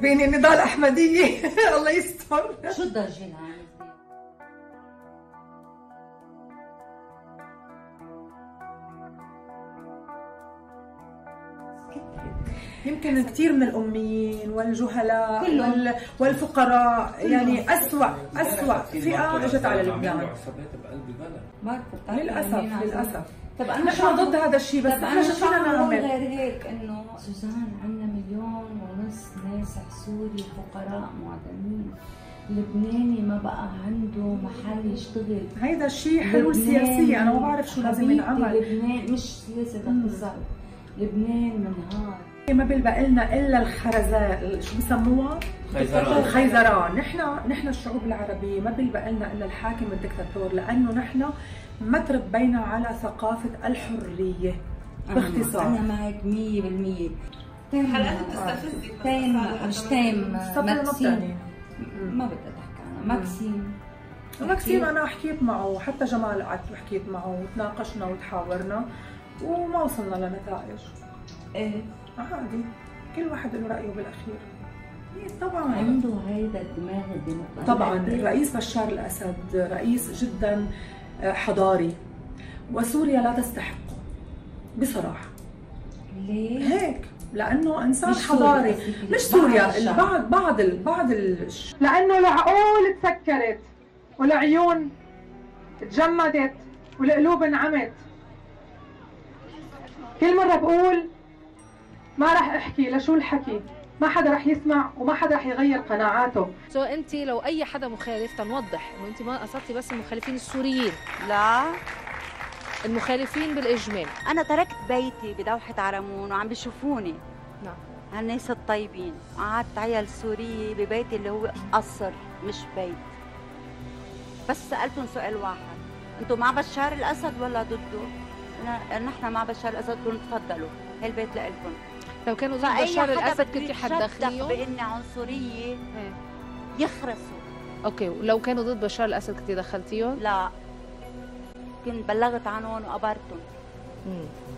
بيني نضال الأحمدية الله يستر. شو الدرجين هاي؟ يمكن كثير من الأميين والجهلاء والفقراء يعني أسوأ فئة اجت على لبنان. عصابات بقلب البلد للأسف للأسف. طب أنا مش ضد هذا الشيء، بس أنا شو فينا نعمل غير هيك؟ إنه سوزان عندنا 1.5 مليون ناس سوري فقراء معدمين، اللبناني ما بقى عنده محل يشتغل. هيدا الشيء حلول سياسية، أنا ما بعرف شو لازم ينعمل. لبنان مش سياسة اقتصاد، لبنان منهار. ما بيلبق لنا الا الخرزاء، شو بسموها؟ الخيزران. نحن الشعوب العربيه ما بيلبق لنا الا الحاكم والدكتاتور، لانه نحن ما تربينا على ثقافه الحريه باختصار. انا معك 100%. حلقات بتستفزك. ماكسيم ما بدي احكي عنها. ماكسيم انا حكيت معه، حتى جمال قعدت وحكيت معه وتناقشنا وتحاورنا وما وصلنا لنتائج. ايه عادي، كل واحد له رأيه بالأخير. طبعا عنده هيدا الدماغ الديمقراطي. طبعا الرئيس بشار الأسد رئيس جدا حضاري، وسوريا لا تستحقه بصراحة. ليه؟ هيك لأنه إنسان حضاري، مش سوريا، بعض لأنه العقول تسكرت والعيون تجمدت والقلوب انعمت. كل مرة بقول ما راح احكي، لشو الحكي؟ ما حدا راح يسمع وما حدا راح يغير قناعاته. انت لو اي حدا مخالف تنوضح انه انت ما قصدتي بس المخالفين السوريين، لا المخالفين بالاجمال. انا تركت بيتي بدوحه عرمون وعم بيشوفوني. نعم هالناس الطيبين، قعدت عيال سوريه ببيتي اللي هو قصر مش بيت. بس سالتهم سؤال واحد، انتم مع بشار الاسد ولا ضده؟ نحن مع بشار الاسد. قلت تفضلوا هالبيت لكم. لو كانوا ضد بشار الاسد كنت حتدخليهم باني عنصريه يخرسوا. اوكي، ولو كانوا ضد بشار الاسد كنت دخلتيهم؟ لا، كنت بلغت عنهم وقبرتهم.